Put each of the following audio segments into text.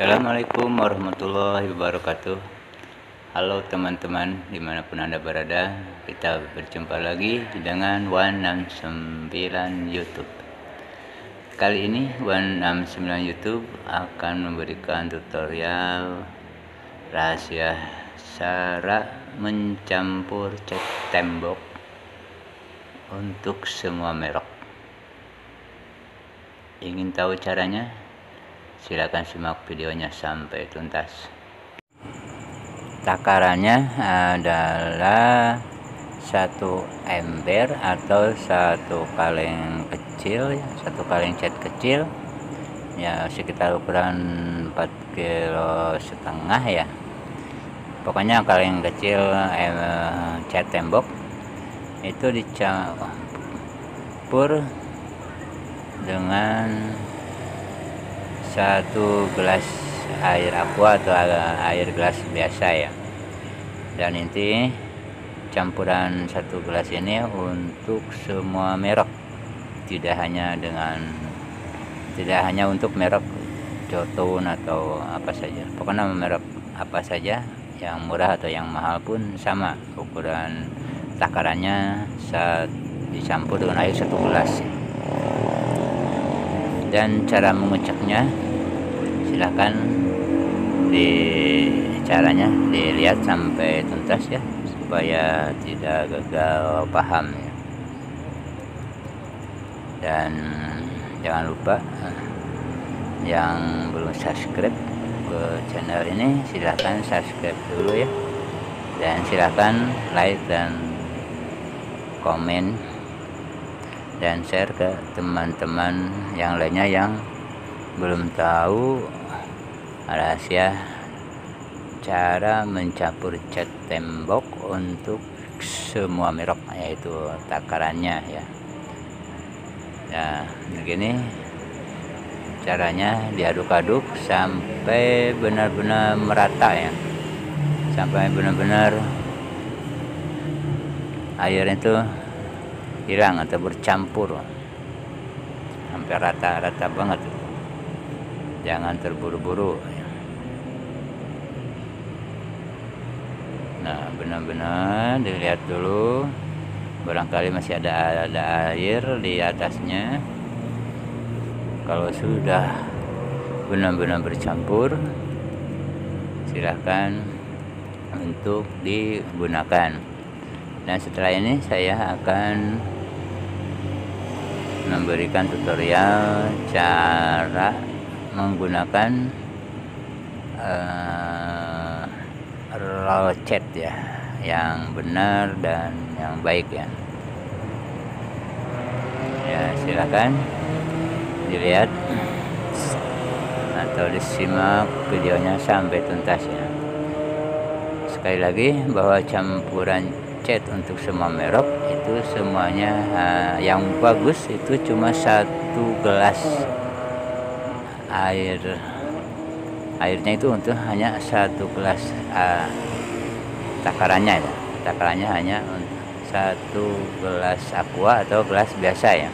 Assalamualaikum warahmatullahi wabarakatuh. Halo teman-teman dimanapun anda berada, kita berjumpa lagi dengan Wans69 YouTube. Kali ini Wans69 YouTube akan memberikan tutorial rahasia cara mencampur cat tembok untuk semua merek. Ingin tahu caranya? Silakan simak videonya sampai tuntas. Takarannya adalah satu ember atau satu kaleng kecil, satu kaleng cat kecil ya, sekitar ukuran 4,5 kg ya, pokoknya kaleng kecil cat tembok itu dicampur dengan satu gelas air aqua atau air gelas biasa ya. Dan inti campuran satu gelas ini untuk semua merek, tidak hanya untuk merek Jotun atau apa saja, pokoknya merek apa saja, yang murah atau yang mahal pun sama ukuran takarannya saat dicampur dengan air satu gelas. Dan cara mengucapnya silahkan dilihat sampai tuntas ya, supaya tidak gagal paham ya. Dan jangan lupa yang belum subscribe ke channel ini silahkan subscribe dulu ya, dan silahkan like dan komen dan share ke teman-teman yang lainnya yang belum tahu rahasia cara mencampur cat tembok untuk semua merek, yaitu takarannya ya. Nah begini caranya, diaduk-aduk sampai benar-benar merata ya, sampai benar-benar air itu hilang atau bercampur sampai rata-rata banget. Jangan terburu-buru. Nah benar-benar dilihat dulu, barangkali masih ada air di atasnya. Kalau sudah benar-benar bercampur silahkan untuk digunakan. Dan setelah ini saya akan memberikan tutorial cara menggunakan roll cat ya, yang benar dan yang baik ya. Ya silakan dilihat atau disimak videonya sampai tuntas ya. Sekali lagi bahwa campuran cat untuk semua merek itu semuanya yang bagus itu cuma satu gelas airnya itu untuk hanya satu gelas, takarannya hanya untuk satu gelas aqua atau gelas biasa ya.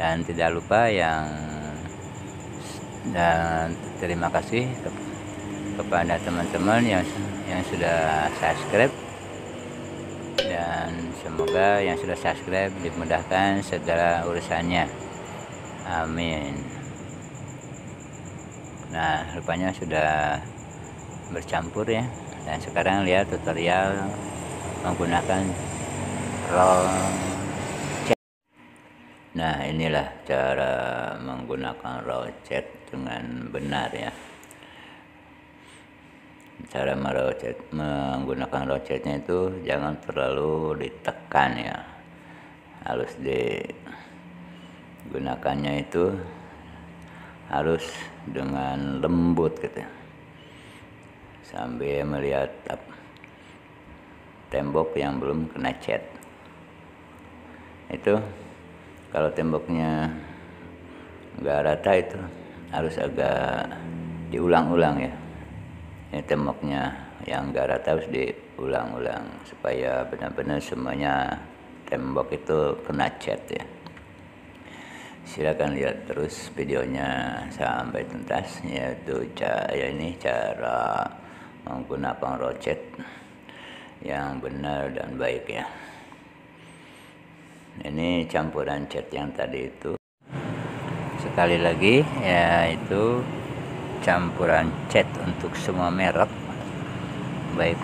Dan tidak lupa dan terima kasih kepada teman-teman yang sudah subscribe, dan semoga yang sudah subscribe dimudahkan segala urusannya, amin. Nah rupanya sudah bercampur ya, dan sekarang lihat tutorial menggunakan roll. Nah inilah cara menggunakan roll cat dengan benar ya. Cara menggunakan roll catnya itu jangan terlalu ditekan ya, harus digunakannya itu harus dengan lembut gitu, sambil melihat tembok yang belum kena cat itu. Kalau temboknya nggak rata itu harus agak diulang-ulang ya, ini temboknya yang garap harus diulang-ulang supaya benar-benar semuanya tembok itu kena cat ya. Silakan lihat terus videonya sampai tuntas, yaitu ya ini cara menggunakan roset yang benar dan baik ya. Ini campuran cat yang tadi itu, sekali lagi yaitu campuran cat untuk semua merek, baik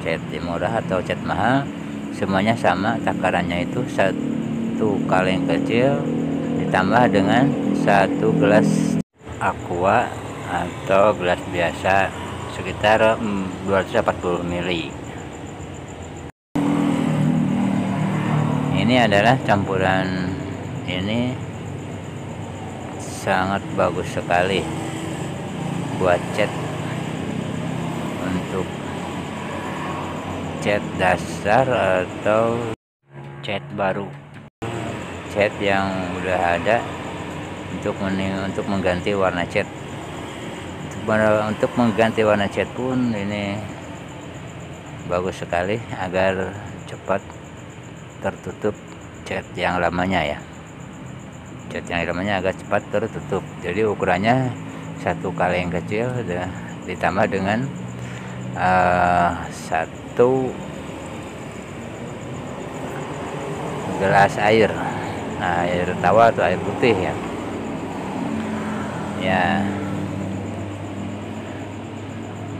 cat murah atau cat mahal, semuanya sama takarannya itu 1 kaleng kecil ditambah dengan 1 gelas aqua atau gelas biasa sekitar 240 ml. Ini adalah campuran, ini sangat bagus sekali buat cat, untuk cat dasar atau cat baru, cat yang udah ada untuk mengganti warna cat. Untuk mengganti warna cat pun ini bagus sekali agar cepat tertutup cat yang lamanya ya, cat yang lamanya agak cepat tertutup. Jadi ukurannya 1 kaleng kecil ditambah dengan 1 gelas air, nah, air tawar atau air putih ya.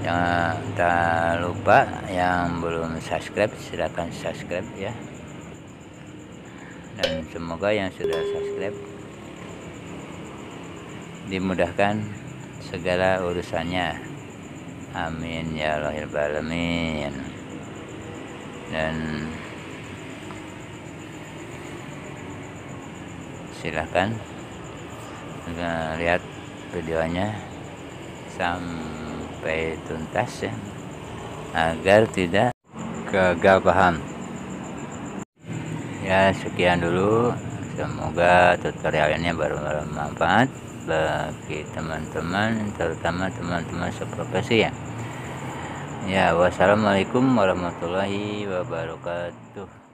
Jangan lupa yang belum subscribe silahkan subscribe ya, dan semoga yang sudah subscribe dimudahkan segala urusannya, amin ya rohil alamin. Dan silahkan lihat videonya sampai tuntas ya, agar tidak gagal paham. Ya, sekian dulu, semoga tutorial ini bermanfaat bagi teman-teman, terutama teman-teman seprofesi ya. Ya, wassalamualaikum warahmatullahi wabarakatuh.